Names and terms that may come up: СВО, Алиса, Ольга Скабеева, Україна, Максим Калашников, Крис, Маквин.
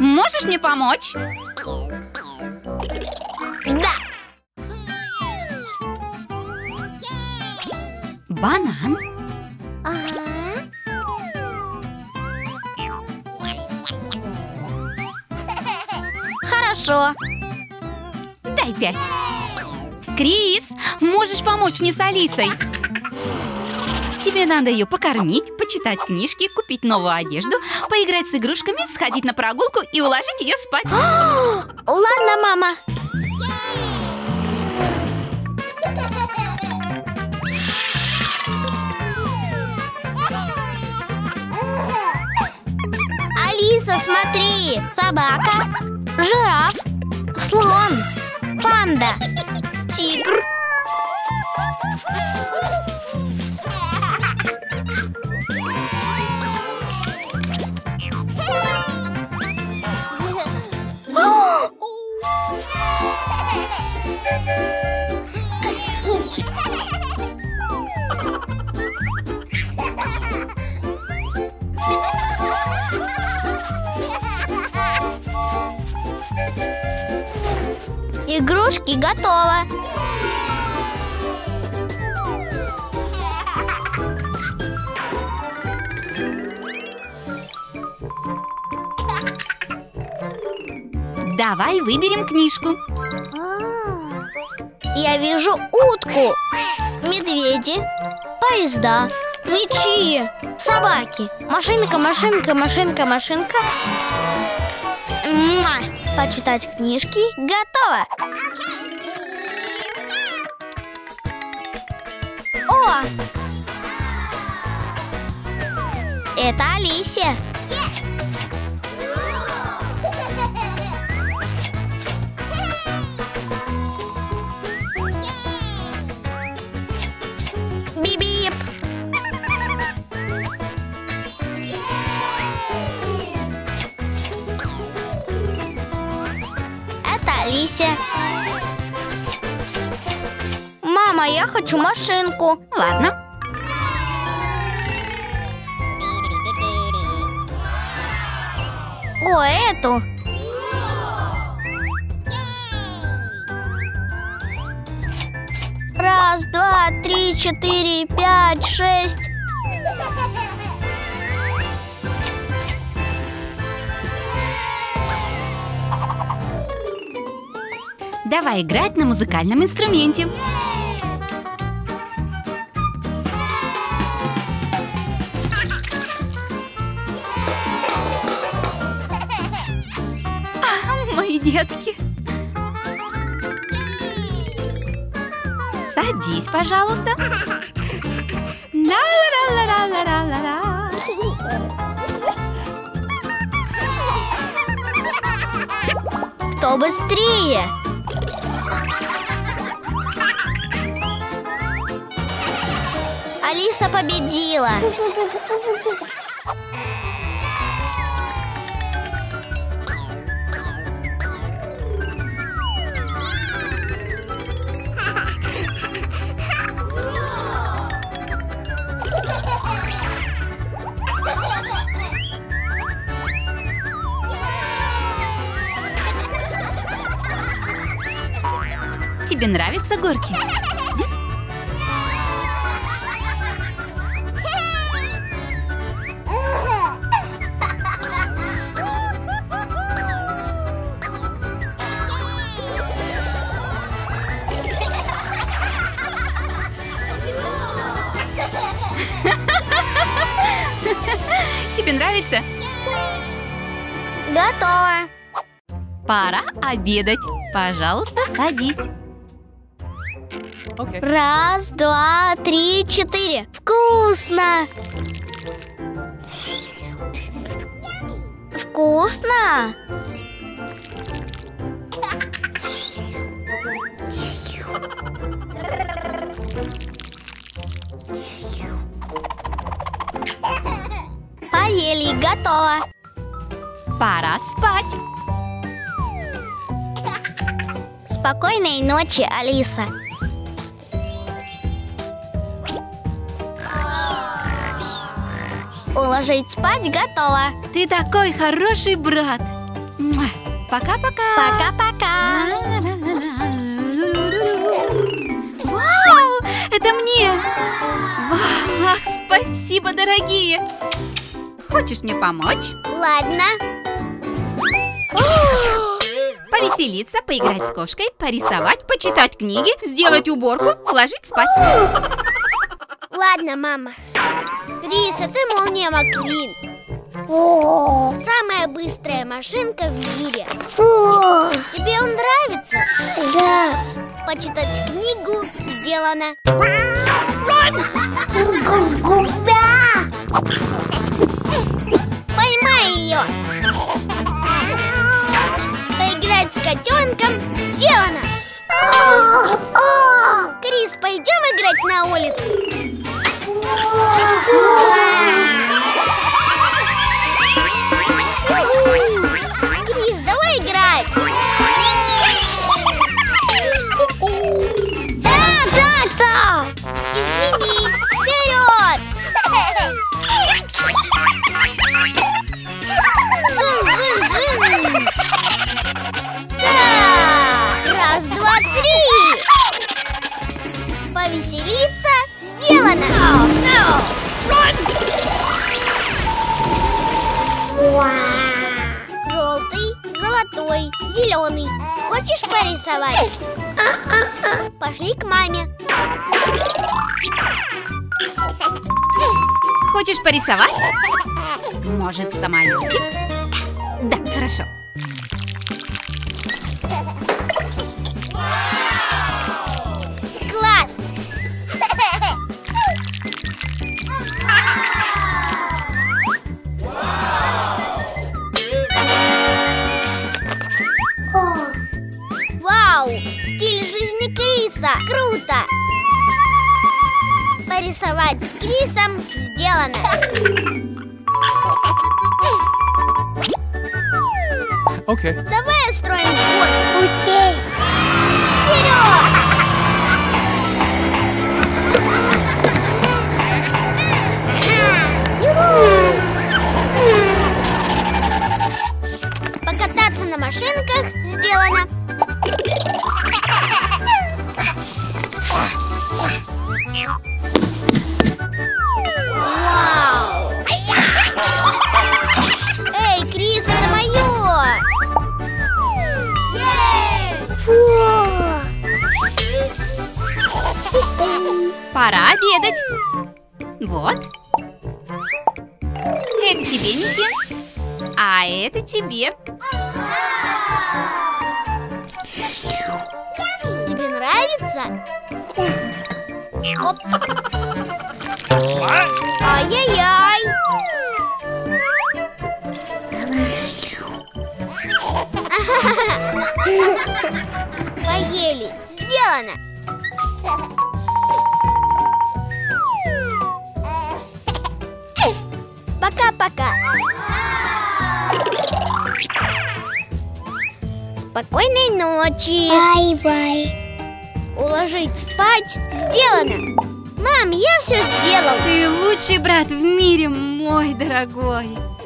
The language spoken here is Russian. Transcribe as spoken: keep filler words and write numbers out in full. Можешь мне помочь? Да! Банан. Ага. Хорошо. Дай пять. Крис, можешь помочь мне с Алисой? Тебе надо ее покормить, почитать книжки, купить новую одежду, поиграть с игрушками, сходить на прогулку и уложить ее спать. Ладно, мама. Алиса, смотри! Собака, жираф, слон, панда, тигр. Игрушки готовы. Давай выберем книжку. Я вижу утку, медведи, поезда, мечи, собаки. Машинка, машинка, машинка, машинка. Муа! Почитать книжки готово. О! Это Алисе. Мама, я хочу машинку. Ладно. О, эту. Раз, два, три, четыре, пять, шесть. Давай играть на музыкальном инструменте. А, мои детки. Садись, пожалуйста. Кто быстрее? Алиса победила! Тебе нравятся горки? Тебе нравится? Готово. Пора обедать. Пожалуйста, садись. Okay. Раз, два, три, четыре. Вкусно! Вкусно! Поели, готово. Пора спать. Спокойной ночи, Алиса. Уложить спать готово. Ты такой хороший брат. Пока-пока. Пока-пока. Вау, это мне. Вау, ах, спасибо, дорогие. Хочешь мне помочь? Ладно. О, повеселиться, поиграть с кошкой, порисовать, почитать книги, сделать уборку, ложить спать. Ладно, мама. Крис, а ты молния Маквин. Самая быстрая машинка в мире. О! Тебе он нравится? Да. Почитать книгу сделано. Да. Поймай ее. Поиграть с котенком сделано. Крис, пойдем играть на улицу. Крис, давай играть. Да, да, да. Извини, вперед. Зын, зын, зын. Да. Раз, два, три. Повеселиться сделано. Желтый, золотой, зеленый. Хочешь порисовать? Пошли к маме. Хочешь порисовать? Может, самолетик? Да, хорошо. Круто! Порисовать с Крисом сделано! Окей. Okay. Давай устроим ход! Окей! Okay. Вперед! Покататься на машинках сделано! Вау! Эй, Крис, это мое! Пора обедать. Вот. Это тебе, Мики. А это тебе. Тебе нравится? Ай-яй-яй! Поели! Сделано! Пока-пока! Спокойной ночи! Бай-бай! Уложить спать сделано. Мам, я все сделал. Ты лучший брат в мире, мой дорогой.